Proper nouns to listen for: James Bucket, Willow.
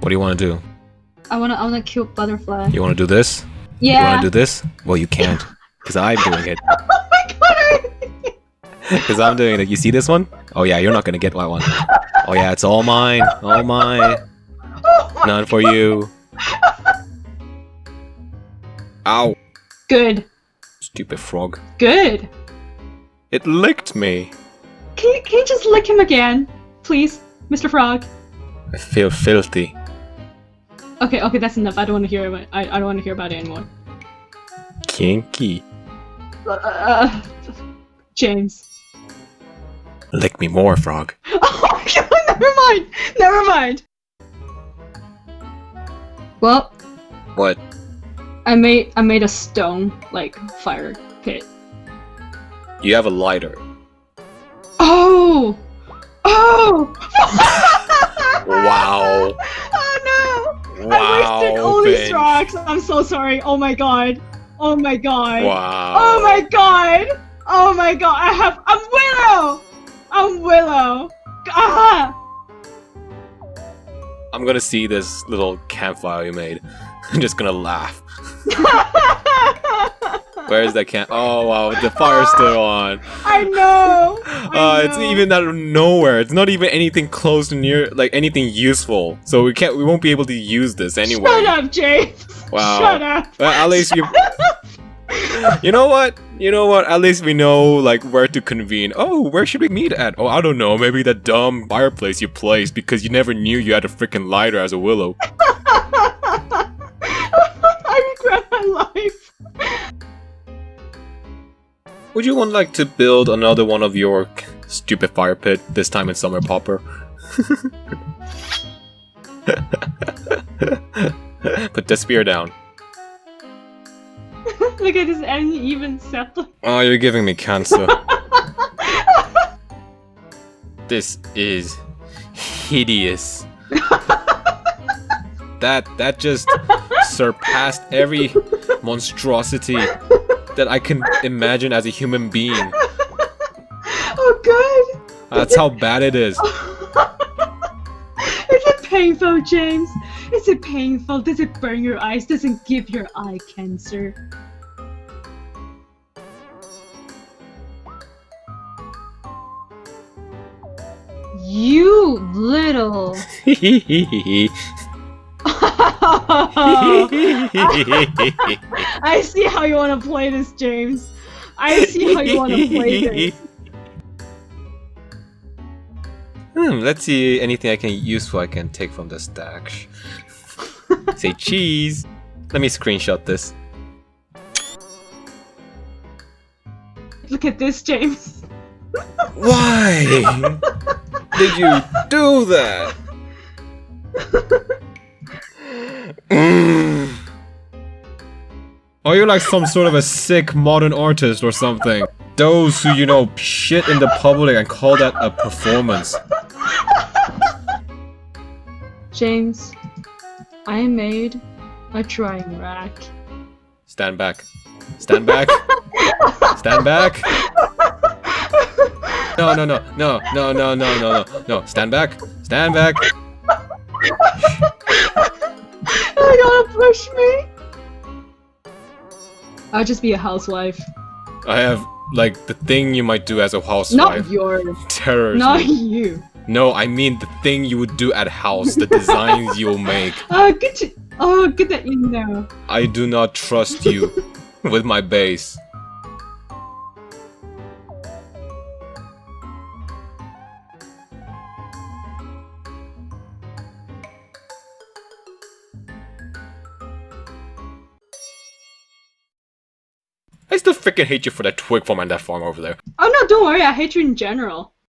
What do you want to do? I wanna kill butterfly. You wanna do this? Yeah. You wanna do this? Well, you can't, cause I'm doing it. Oh my god! Cause I'm doing it. You see this one? Oh yeah, you're not gonna get that one. Oh yeah, it's all mine. All mine. Oh none for god. You. Ow. Good. Stupid frog. Good. It licked me. Can you just lick him again, please, Mr. Frog? I feel filthy. Okay, okay, that's enough. I don't want to hear about. I don't want to hear about it anymore. Kinky. James. Lick me more, frog. Oh god! Never mind. Never mind. Well. What? I made a stone like fire pit. You have a lighter. Oh. Oh. Wow. Wow, I wasted all these rocks. I'm so sorry. Oh my god. Oh my god. Wow. Oh my god. Oh my god. I'm Willow. I'm Willow. Ah. I'm gonna see this little campfire you made. I'm just gonna laugh. Where's that camp? Oh wow, the fire's still on. I know. I know. It's even out of nowhere. It's not even anything close to near, like anything useful. So we can't, we won't be able to use this anyway. Shut up, James. Wow. Shut up. Well, at least you know what? You know what? At least we know like where to convene. Oh, where should we meet at? Oh, I don't know. Maybe that dumb fireplace you placed because you never knew you had a freaking lighter as a Willow. I regret my life. Would you want like to build another one of your stupid fire pit, this time in Summer Popper? Put the spear down. Look at this uneven sapling. Oh, you're giving me cancer. This is hideous. That just surpassed every monstrosity that I can imagine as a human being. Oh god! That's how bad it is. Is it painful, James? Is it painful? Does it burn your eyes? Does it give your eye cancer? You little... I see how you want to play this, James. I see how you want to play this. Let's see anything I can useful I can take from the stack. Say cheese. Let me screenshot this. Look at this, James. Why did you do that? Mm. Oh, you're like some sort of a sick modern artist or something. Those who, you know, shit in the public and call that a performance. James, I made a drying rack. Stand back. Stand back. Stand back. No, no, no, no, no, no, no, no, no, no. Stand back. Stand back. You're gonna push me? I'll just be a housewife. I have, like, the thing you might do as a housewife. Not yours. Terrors. Not you. No, I mean the thing you would do at house, the designs you'll make. Oh, good that you know. I do not trust you with my base. I still freaking hate you for that twig farm and that farm over there. Oh no, don't worry, I hate you in general.